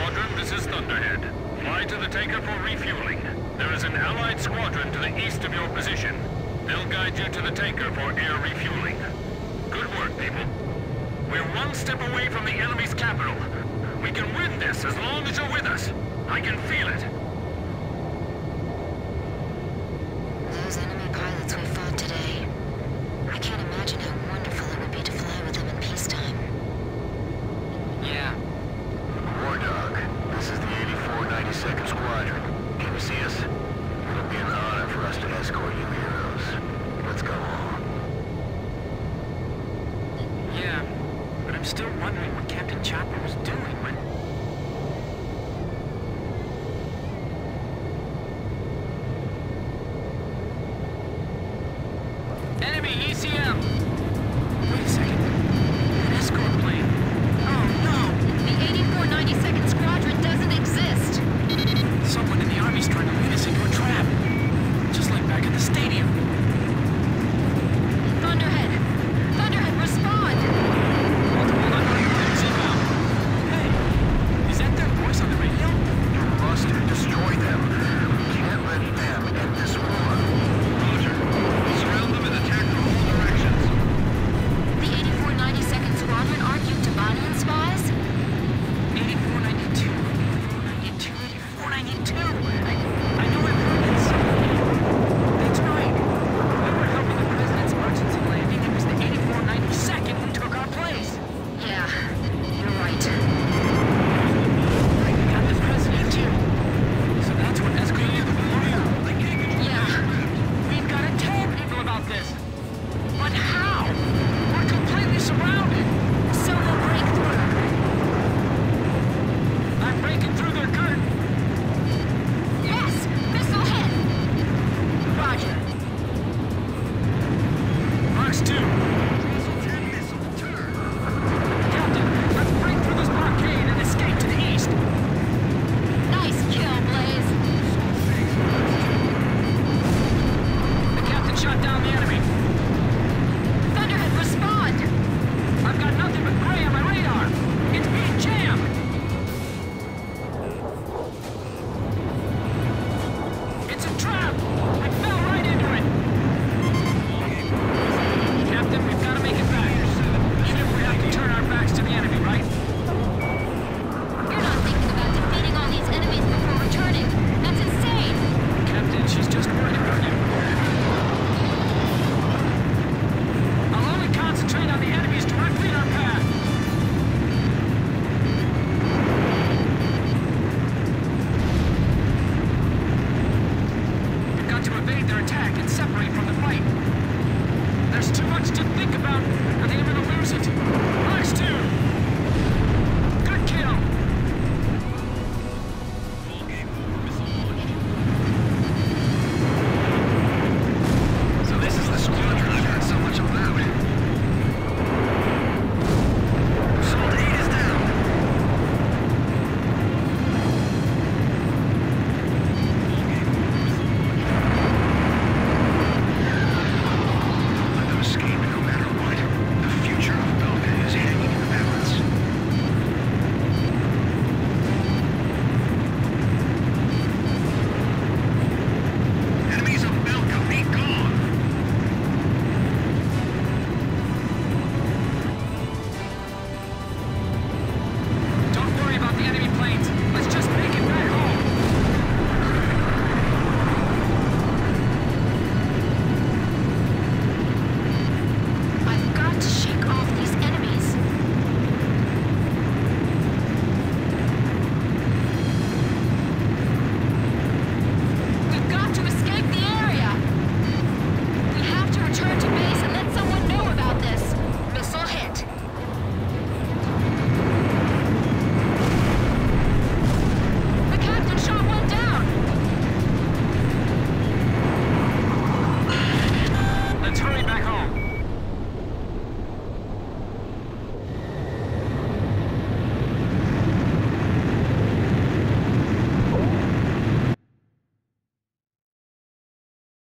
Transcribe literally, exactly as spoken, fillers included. Squadron, this is Thunderhead. Fly to the tanker for refueling. There is an Allied squadron to the east of your position. They'll guide you to the tanker for air refueling. Good work, people. We're one step away from the enemy's capital. We can win this as long as you're with us. I can feel it. Those enemy pilots we fought today. I can't imagine how wonderful it would be to fly with them in peacetime. Yeah. War Dog, this is the eighty-four ninety-second Squadron. Can you see us? It'll be an honor for us to escort you heroes. Let's go on. Yeah, but I'm still wondering what Captain Chopper was doing when... Enemy E C M! Wait a second. An escort plane. Oh no! The eighty-four ninety-second Squadron doesn't exist! Someone in the Army's trying to lead us into a trap. Just like back at the stadium. Thunderhead! Thunderhead, respond! Hey! Is that their voice on the radio? You must destroy them. We can't let them end this war. There's too much to think about, or they're going to lose it. Last two!